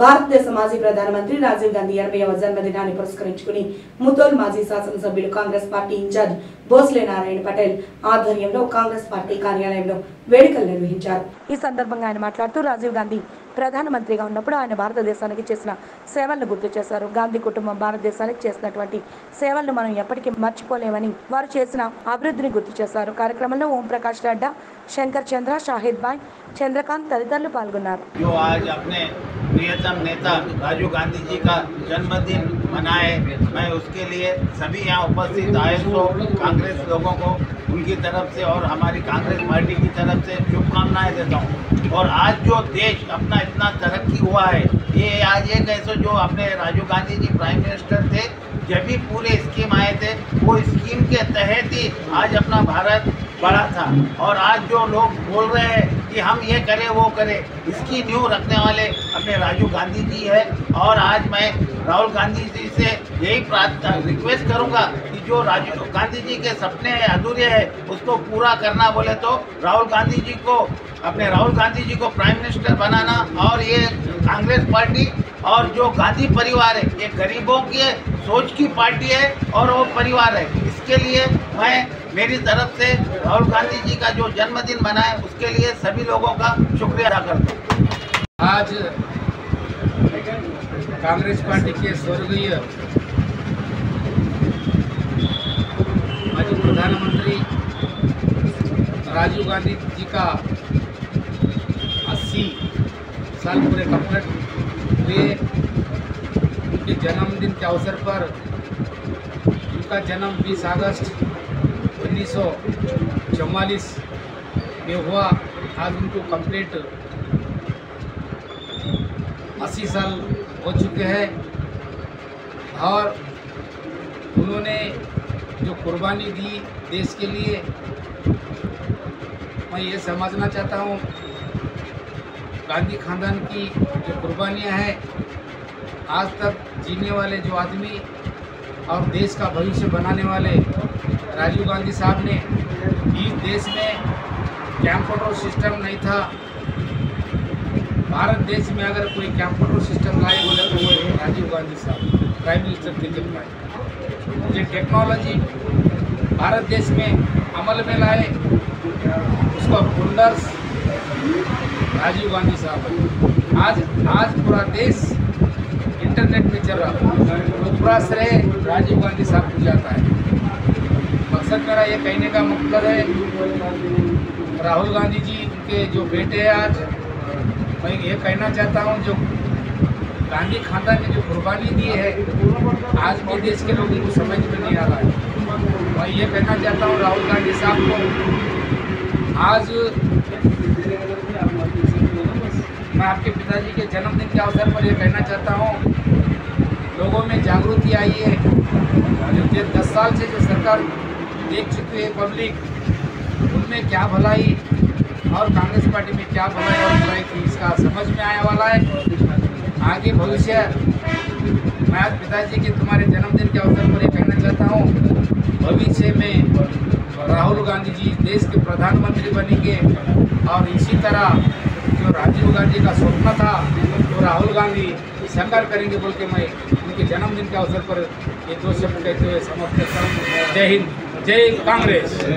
భారత సమాజీ ప్రధానమంత్రి రాజీవ్ గాంధీ 80వ జన్మదినాన్ని పురస్కరించుకొని ముతోల్ మాజీ శాసన సభ్యులు కాంగ్రెస్ పార్టీ ఇన్ఛార్జ్ భోసలే నారాయణ పటేల్ ఆధ్వర్యంలో కాంగ్రెస్ పార్టీ కార్యాలయంలో వేడుకలు నిర్వహించారు। ఈ సందర్భంగా ఆయన మాట్లాడుతూ రాజీవ్ గాంధీ ప్రధానమంత్రిగా ఉన్నప్పుడు ఆయన భారతదేశానికి చేసిన సేవలను గుర్తు చేశారు। గాంధీ కుటుంబం భారతదేశానికి చేసినటువంటి సేవలను మనం ఎప్పటికీ మర్చిపోలేమని వారు చేసిన అభివృద్ధిని గుర్తు చేశారు। కార్యక్రమంలో ఓం ప్రకాష్ రెడ్డి, శంకర్ చంద్ర, షాహిద్ భాయ్, చంద్రకాంత్ తదితరులు పాల్గొన్నారు। जो आज अपने प्रियतम नेता राजीव गांधी जी का जन्मदिन मनाए, मैं उसके लिए सभी यहाँ उपस्थित आए कांग्रेस लोगों को उनकी तरफ से और हमारी कांग्रेस पार्टी की तरफ से शुभकामनाएं देता हूँ। और आज जो देश अपना इतना तरक्की हुआ है, ये आज एक ऐसे जो अपने राजीव गांधी जी प्राइम मिनिस्टर थे, जब भी पूरे स्कीम आए थे, वो स्कीम के तहत ही आज अपना भारत बड़ा था। और आज जो लोग बोल रहे हैं कि हम ये करें वो करें, इसकी नींव रखने वाले अपने राजीव गांधी जी है। और आज मैं राहुल गांधी जी से यही रिक्वेस्ट करूंगा कि जो राजीव गांधी जी के सपने अधूरे हैं उसको पूरा करना बोले तो राहुल गांधी जी को, अपने राहुल गांधी जी को प्राइम मिनिस्टर बनाना। और ये कांग्रेस पार्टी और जो गांधी परिवार है ये गरीबों की सोच की पार्टी है और वो परिवार है। इसके लिए मैं मेरी तरफ से राहुल गांधी जी का जो जन्मदिन मनाए उसके लिए सभी लोगों का शुक्रिया अदा करता हूँ। आज कांग्रेस पार्टी के स्वर्गीय माजी प्रधानमंत्री राजीव गांधी जी का 80 साल पूरे कंप्लीट हुए। उनके जन्मदिन के अवसर पर, उनका जन्म 20 अगस्त 1944 में हुआ। आज उनको कंप्लीट 80 साल हो चुके हैं और उन्होंने जो कुर्बानी दी देश के लिए, मैं ये समझना चाहता हूँ गांधी खानदान की जो कुर्बानियाँ हैं, आज तक जीने वाले जो आदमी और देश का भविष्य बनाने वाले राजीव गांधी साहब ने, इस देश में कंप्यूटर सिस्टम नहीं था। भारत देश में अगर कोई कंप्यूटर सिस्टम लाए बोले तो वो राजीव गांधी साहब प्राइम मिनिस्टर थे जब लाए। ये टेक्नोलॉजी भारत देश में अमल में लाए, उसका फाउंडर्स राजीव गांधी साहब। आज पूरा देश इंटरनेट में चल रहा, उपराश्रय राजीव गांधी साहब को जाता है। सर मेरा ये कहने का मतलब है राहुल गांधी जी उनके जो बेटे हैं, आज मैं ये कहना चाहता हूँ जो गांधी खानदान ने जो कुर्बानी दी है आज भी देश के लोगों को समझ में नहीं आ रहा है। मैं ये कहना चाहता हूँ राहुल गांधी साहब को, आज मैं आपके पिताजी के जन्मदिन के अवसर पर यह कहना चाहता हूँ लोगों में जागरूकता आई है। जो 10 साल से जो सरकार देख चुके हैं पब्लिक, उनमें क्या भलाई और कांग्रेस पार्टी में क्या भलाई और बुराई थी, इसका समझ में आने वाला है आगे भविष्य। मैं आज पिताजी के तुम्हारे जन्मदिन के अवसर पर ये कहना चाहता हूँ भविष्य में राहुल गांधी जी देश के प्रधानमंत्री बनेंगे और इसी तरह जो राजीव गांधी का स्वप्न था वो राहुल गांधी साकार करेंगे बोल के मैं उनके जन्मदिन के अवसर पर ये 2 शब्द कहते हुए समाप्त करता हूँ। जय हिंद, जय कांग्रेस।